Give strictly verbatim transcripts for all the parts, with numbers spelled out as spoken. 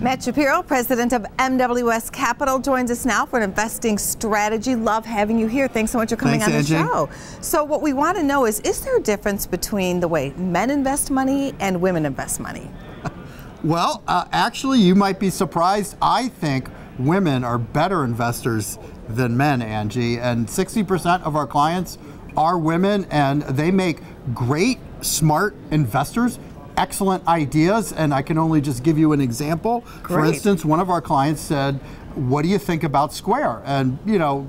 Matt Shapiro, president of M W S Capital, joins us now for an investing strategy. Love having you here. Thanks so much for coming Thanks, on the A J. show. So what we want to know is, is there a difference between the way men invest money and women invest money? Well, uh, actually, you might be surprised. I think women are better investors than men, Angie, and sixty percent of our clients are women, and they make great, smart investors, excellent ideas, and I can only just give you an example. Great. For instance, one of our clients said, what do you think about Square? And, you know,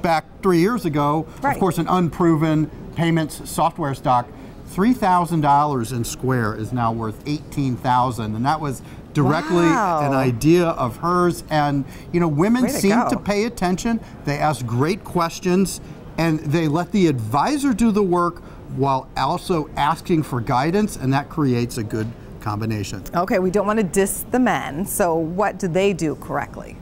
back three years ago, right. of course, an unproven payments software stock, three thousand dollars in Square is now worth eighteen thousand dollars, and that was directly wow. an idea of hers. And, you know, women Way seem to, go. to pay attention. They ask great questions, and they let the advisor do the work while also asking for guidance, and that creates a good combination. Okay, we don't want to diss the men, so what do they do correctly?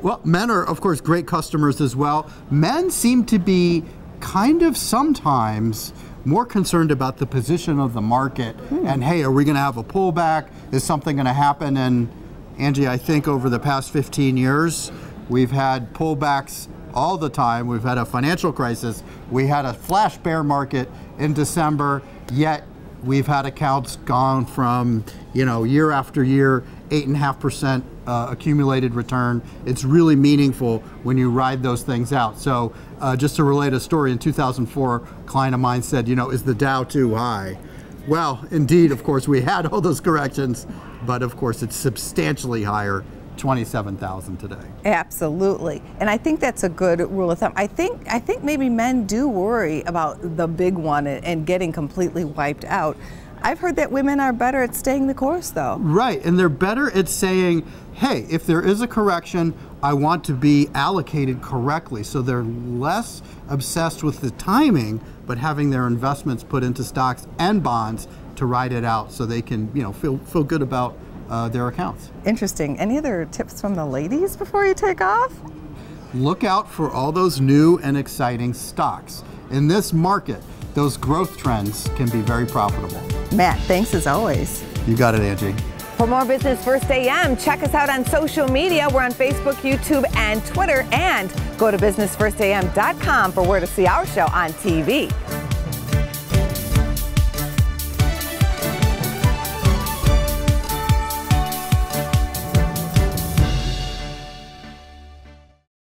Well, men are, of course, great customers as well. Men seem to be kind of sometimes more concerned about the position of the market, hmm. and hey, are we going to have a pullback? Is something going to happen? And Angie, I think over the past fifteen years, we've had pullbacks all the time. We've had a financial crisis. We had a flash bear market in December, yet we've had accounts gone from, you know, year after year, eight and a half percent accumulated return. It's really meaningful when you ride those things out. So uh, just to relate a story, in two thousand four, a client of mine said, you know, is the Dow too high? Well, indeed, of course, we had all those corrections, but of course it's substantially higher, twenty-seven thousand today. Absolutely, and I think that's a good rule of thumb. I think I think maybe men do worry about the big one and getting completely wiped out. I've heard that women are better at staying the course, though. Right, and they're better at saying, hey, if there is a correction, I want to be allocated correctly. So they're less obsessed with the timing, but having their investments put into stocks and bonds to ride it out so they can, you know, feel, feel good about Uh, their accounts. Interesting. Any other tips from the ladies before you take off? Look out for all those new and exciting stocks. In this market, those growth trends can be very profitable. Matt, thanks as always. You got it, Angie. For more Business First A M, check us out on social media. We're on Facebook, YouTube, and Twitter, and go to business first a m dot com for where to see our show on T V.